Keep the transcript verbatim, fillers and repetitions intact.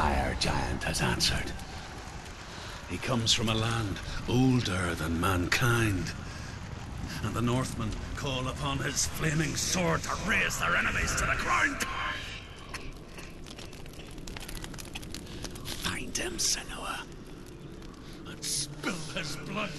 fire giant has answered. He comes from a land older than mankind. And the Northmen call upon his flaming sword to raise their enemies to the ground. Find him, Senua, and spill his blood.